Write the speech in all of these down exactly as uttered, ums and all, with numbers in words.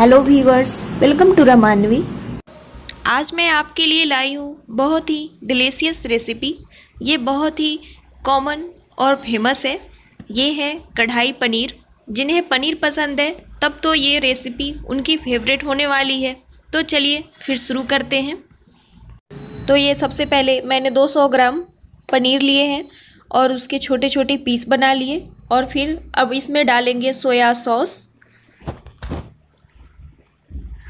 Hello viewers, welcome to रमानवी। आज मैं आपके लिए लाई हूँ बहुत ही डिलीशियस रेसिपी। ये बहुत ही कॉमन और फेमस है। ये है कढ़ाई पनीर। जिन्हें पनीर पसंद है तब तो ये रेसिपी उनकी फेवरेट होने वाली है। तो चलिए फिर शुरू करते हैं। तो ये सबसे पहले मैंने दो सौ ग्राम पनीर लिए हैं और उसके छोटे छोटे पीस बना लिए। और फिर अब इसमें डालेंगे सोया सॉस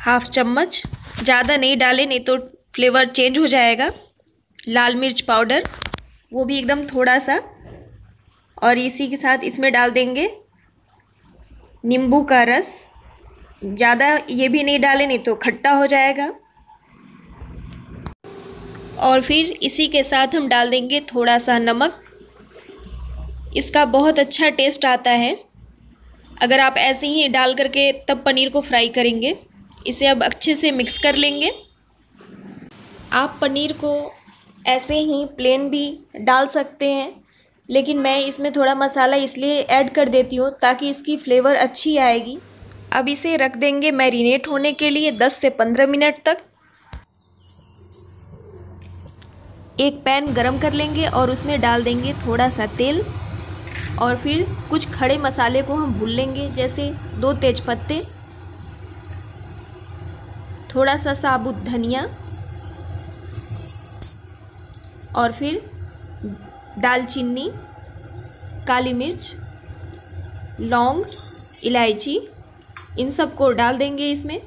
हाफ चम्मच, ज़्यादा नहीं डालें नहीं तो फ्लेवर चेंज हो जाएगा। लाल मिर्च पाउडर वो भी एकदम थोड़ा सा। और इसी के साथ इसमें डाल देंगे नींबू का रस, ज़्यादा ये भी नहीं डालें नहीं तो खट्टा हो जाएगा। और फिर इसी के साथ हम डाल देंगे थोड़ा सा नमक। इसका बहुत अच्छा टेस्ट आता है अगर आप ऐसे ही डाल करके तब पनीर को फ्राई करेंगे। इसे अब अच्छे से मिक्स कर लेंगे। आप पनीर को ऐसे ही प्लेन भी डाल सकते हैं, लेकिन मैं इसमें थोड़ा मसाला इसलिए ऐड कर देती हूँ ताकि इसकी फ्लेवर अच्छी आएगी। अब इसे रख देंगे मैरिनेट होने के लिए दस से पंद्रह मिनट तक। एक पैन गरम कर लेंगे और उसमें डाल देंगे थोड़ा सा तेल। और फिर कुछ खड़े मसाले को हम भून लेंगे, जैसे दो तेज पत्ते, थोड़ा सा साबुत धनिया और फिर दालचीनी, काली मिर्च, लौंग, इलायची, इन सब को डाल देंगे इसमें।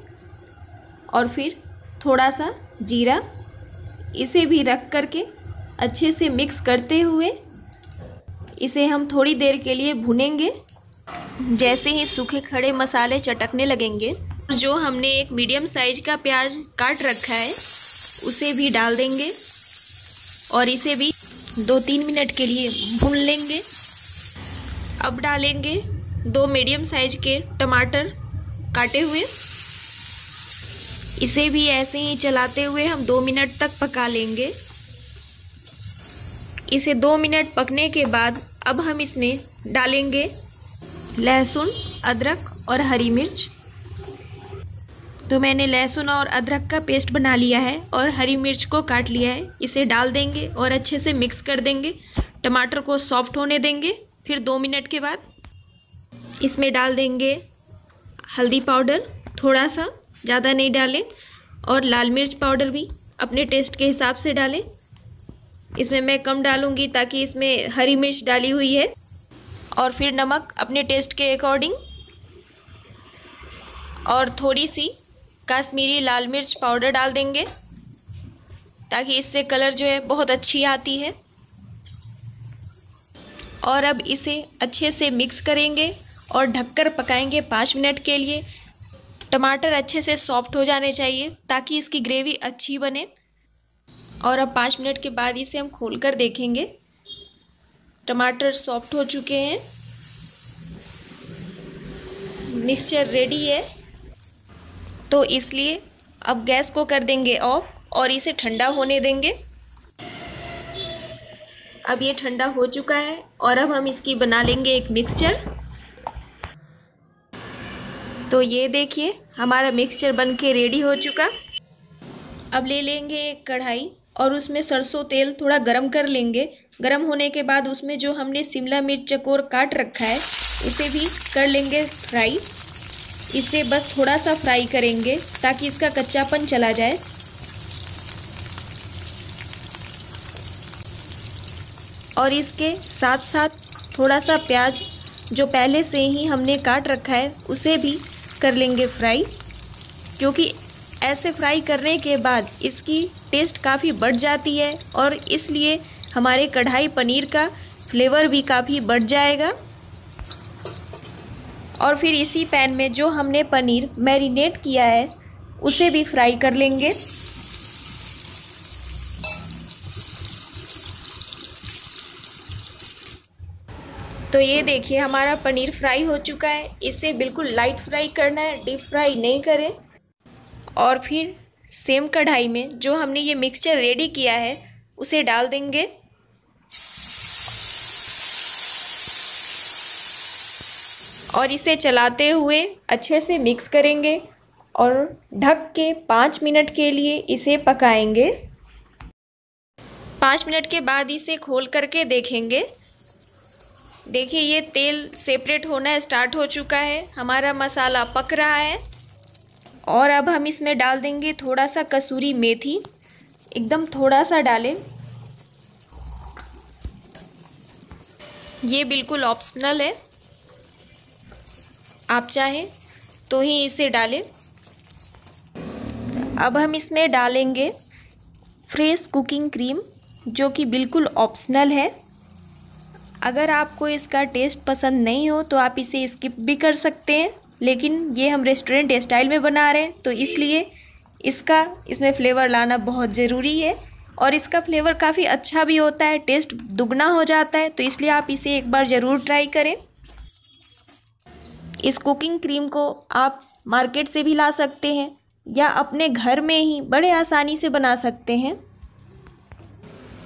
और फिर थोड़ा सा जीरा, इसे भी रख करके अच्छे से मिक्स करते हुए इसे हम थोड़ी देर के लिए भुनेंगे। जैसे ही सूखे खड़े मसाले चटकने लगेंगे, जो हमने एक मीडियम साइज का प्याज काट रखा है उसे भी डाल देंगे और इसे भी दो तीन मिनट के लिए भून लेंगे। अब डालेंगे दो मीडियम साइज के टमाटर काटे हुए। इसे भी ऐसे ही चलाते हुए हम दो मिनट तक पका लेंगे। इसे दो मिनट पकने के बाद अब हम इसमें डालेंगे लहसुन, अदरक और हरी मिर्च। तो मैंने लहसुन और अदरक का पेस्ट बना लिया है और हरी मिर्च को काट लिया है। इसे डाल देंगे और अच्छे से मिक्स कर देंगे। टमाटर को सॉफ्ट होने देंगे। फिर दो मिनट के बाद इसमें डाल देंगे हल्दी पाउडर, थोड़ा सा, ज़्यादा नहीं डालें। और लाल मिर्च पाउडर भी अपने टेस्ट के हिसाब से डालें। इसमें मैं कम डालूँगी ताकि इसमें हरी मिर्च डाली हुई है। और फिर नमक अपने टेस्ट के अकॉर्डिंग और थोड़ी सी कश्मीरी लाल मिर्च पाउडर डाल देंगे ताकि इससे कलर जो है बहुत अच्छी आती है। और अब इसे अच्छे से मिक्स करेंगे और ढककर पकाएंगे पाँच मिनट के लिए। टमाटर अच्छे से सॉफ्ट हो जाने चाहिए ताकि इसकी ग्रेवी अच्छी बने। और अब पाँच मिनट के बाद इसे हम खोलकर देखेंगे। टमाटर सॉफ्ट हो चुके हैं, मिक्सचर रेडी है। तो इसलिए अब गैस को कर देंगे ऑफ और इसे ठंडा होने देंगे। अब ये ठंडा हो चुका है और अब हम इसकी बना लेंगे एक मिक्सचर। तो ये देखिए हमारा मिक्सचर बनके रेडी हो चुका। अब ले लेंगे एक कढ़ाई और उसमें सरसों तेल थोड़ा गरम कर लेंगे। गरम होने के बाद उसमें जो हमने शिमला मिर्च चकोर काट रखा है उसे भी कर लेंगे फ्राई। इसे बस थोड़ा सा फ्राई करेंगे ताकि इसका कच्चापन चला जाए। और इसके साथ साथ थोड़ा सा प्याज जो पहले से ही हमने काट रखा है उसे भी कर लेंगे फ्राई, क्योंकि ऐसे फ्राई करने के बाद इसकी टेस्ट काफ़ी बढ़ जाती है और इसलिए हमारे कढ़ाई पनीर का फ्लेवर भी काफ़ी बढ़ जाएगा। और फिर इसी पैन में जो हमने पनीर मैरिनेट किया है उसे भी फ्राई कर लेंगे। तो ये देखिए हमारा पनीर फ्राई हो चुका है। इसे बिल्कुल लाइट फ्राई करना है, डीप फ्राई नहीं करें। और फिर सेम कढ़ाई में जो हमने ये मिक्सचर रेडी किया है उसे डाल देंगे। और इसे चलाते हुए अच्छे से मिक्स करेंगे और ढक के पाँच मिनट के लिए इसे पकाएंगे। पाँच मिनट के बाद इसे खोल करके देखेंगे। देखिए ये तेल सेपरेट होना स्टार्ट हो चुका है, हमारा मसाला पक रहा है। और अब हम इसमें डाल देंगे थोड़ा सा कसूरी मेथी, एकदम थोड़ा सा डालें। ये बिल्कुल ऑप्शनल है, आप चाहें तो ही इसे डालें। अब हम इसमें डालेंगे फ्रेश कुकिंग क्रीम, जो कि बिल्कुल ऑप्शनल है। अगर आपको इसका टेस्ट पसंद नहीं हो तो आप इसे स्किप भी कर सकते हैं, लेकिन ये हम रेस्टोरेंट स्टाइल में बना रहे हैं तो इसलिए इसका इसमें फ्लेवर लाना बहुत ज़रूरी है। और इसका फ्लेवर काफ़ी अच्छा भी होता है, टेस्ट दुगना हो जाता है, तो इसलिए आप इसे एक बार ज़रूर ट्राई करें। इस कुकिंग क्रीम को आप मार्केट से भी ला सकते हैं या अपने घर में ही बड़े आसानी से बना सकते हैं।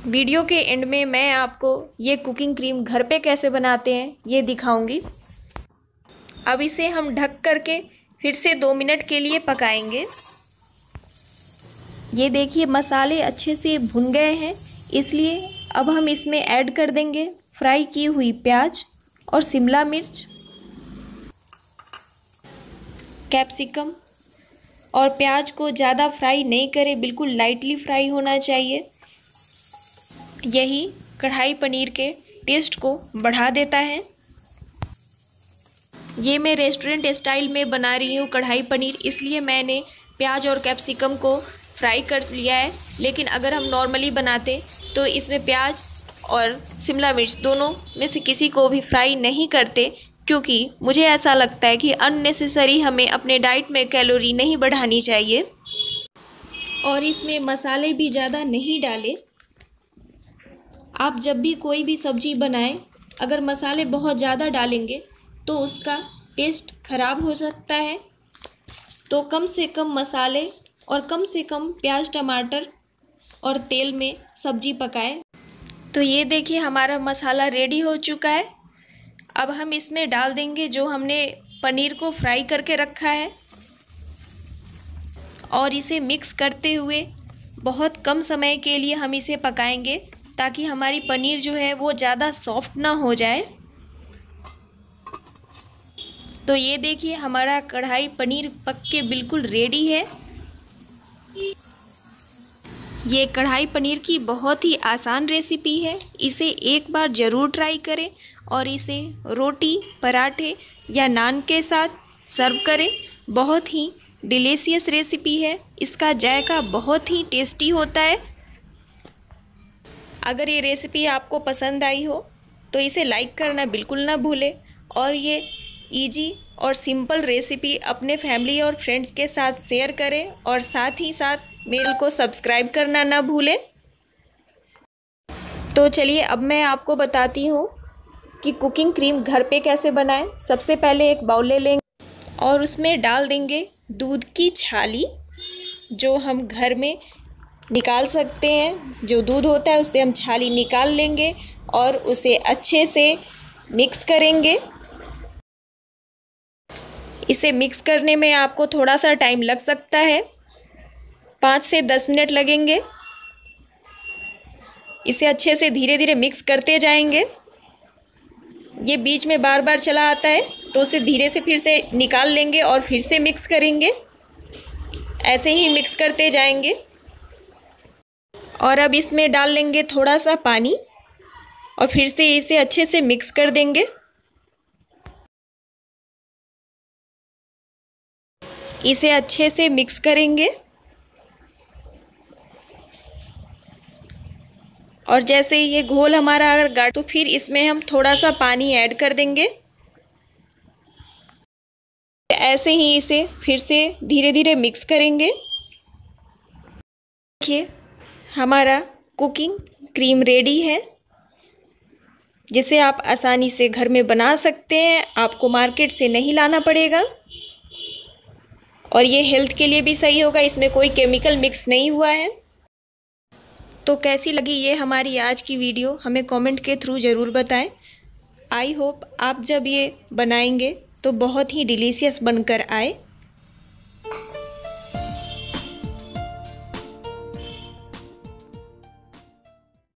वीडियो के एंड में मैं आपको ये कुकिंग क्रीम घर पे कैसे बनाते हैं ये दिखाऊंगी। अब इसे हम ढक करके फिर से दो मिनट के लिए पकाएंगे। ये देखिए मसाले अच्छे से भुन गए हैं, इसलिए अब हम इसमें ऐड कर देंगे फ्राई की हुई प्याज और शिमला मिर्च, कैप्सिकम। और प्याज को ज़्यादा फ्राई नहीं करें, बिल्कुल लाइटली फ्राई होना चाहिए, यही कढ़ाई पनीर के टेस्ट को बढ़ा देता है। ये मैं रेस्टोरेंट स्टाइल में बना रही हूँ कढ़ाई पनीर, इसलिए मैंने प्याज और कैप्सिकम को फ्राई कर लिया है। लेकिन अगर हम नॉर्मली बनाते तो इसमें प्याज और शिमला मिर्च दोनों में से किसी को भी फ्राई नहीं करते, क्योंकि मुझे ऐसा लगता है कि अननेसेसरी हमें अपने डाइट में कैलोरी नहीं बढ़ानी चाहिए। और इसमें मसाले भी ज़्यादा नहीं डाले। आप जब भी कोई भी सब्ज़ी बनाएं, अगर मसाले बहुत ज़्यादा डालेंगे तो उसका टेस्ट ख़राब हो सकता है, तो कम से कम मसाले और कम से कम प्याज टमाटर और तेल में सब्ज़ी पकाएं। तो ये देखिए हमारा मसाला रेडी हो चुका है। अब हम इसमें डाल देंगे जो हमने पनीर को फ्राई करके रखा है और इसे मिक्स करते हुए बहुत कम समय के लिए हम इसे पकाएंगे, ताकि हमारी पनीर जो है वो ज़्यादा सॉफ्ट ना हो जाए। तो ये देखिए हमारा कढ़ाई पनीर पक के बिल्कुल रेडी है। ये कढ़ाई पनीर की बहुत ही आसान रेसिपी है, इसे एक बार ज़रूर ट्राई करें और इसे रोटी पराठे या नान के साथ सर्व करें। बहुत ही डिलीशियस रेसिपी है, इसका जायका बहुत ही टेस्टी होता है। अगर ये रेसिपी आपको पसंद आई हो तो इसे लाइक करना बिल्कुल ना भूलें और ये इजी और सिंपल रेसिपी अपने फैमिली और फ्रेंड्स के साथ शेयर करें और साथ ही साथ मेरे को सब्सक्राइब करना ना भूलें। तो चलिए अब मैं आपको बताती हूँ कि कुकिंग क्रीम घर पे कैसे बनाएं। सबसे पहले एक बाउल ले लेंगे और उसमें डाल देंगे दूध की छाली, जो हम घर में निकाल सकते हैं। जो दूध होता है उससे हम छाली निकाल लेंगे और उसे अच्छे से मिक्स करेंगे। इसे मिक्स करने में आपको थोड़ा सा टाइम लग सकता है, पाँच से दस मिनट लगेंगे। इसे अच्छे से धीरे धीरे मिक्स करते जाएंगे। ये बीच में बार बार चला आता है तो उसे धीरे से फिर से निकाल लेंगे और फिर से मिक्स करेंगे। ऐसे ही मिक्स करते जाएंगे। और अब इसमें डाल लेंगे थोड़ा सा पानी और फिर से इसे अच्छे से मिक्स कर देंगे। इसे अच्छे से मिक्स करेंगे। और जैसे ये घोल हमारा अगर गाढ़ा तो फिर इसमें हम थोड़ा सा पानी ऐड कर देंगे। ऐसे ही इसे फिर से धीरे धीरे मिक्स करेंगे। देखिए हमारा कुकिंग क्रीम रेडी है, जिसे आप आसानी से घर में बना सकते हैं, आपको मार्केट से नहीं लाना पड़ेगा। और ये हेल्थ के लिए भी सही होगा, इसमें कोई केमिकल मिक्स नहीं हुआ है। तो कैसी लगी ये हमारी आज की वीडियो हमें कमेंट के थ्रू ज़रूर बताएं। आई होप आप जब ये बनाएंगे तो बहुत ही डिलीशियस बनकर आए।